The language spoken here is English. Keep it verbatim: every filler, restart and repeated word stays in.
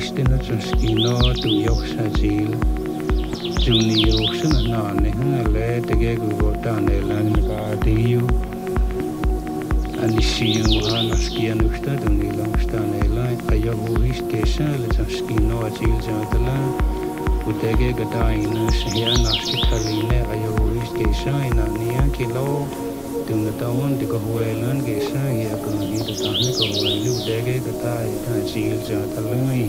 Krishna Truskino to Yoksha Jil, Juni Yokshan Nani, Hale, the Gaguotan, Elan Badiu, and Shin Hanaski and Ustad and Ilamstan Elan, Ayahuish Kesha, Letaskino, Jil Jadala, Udege Gadainus, Hianaski Taline, Ayahuish Kesha, Nanian Kilo, Dungatawan, the Gahuelan Gesha, Yakani, the Tanaka, Udege Gatai, Jil Jadalai.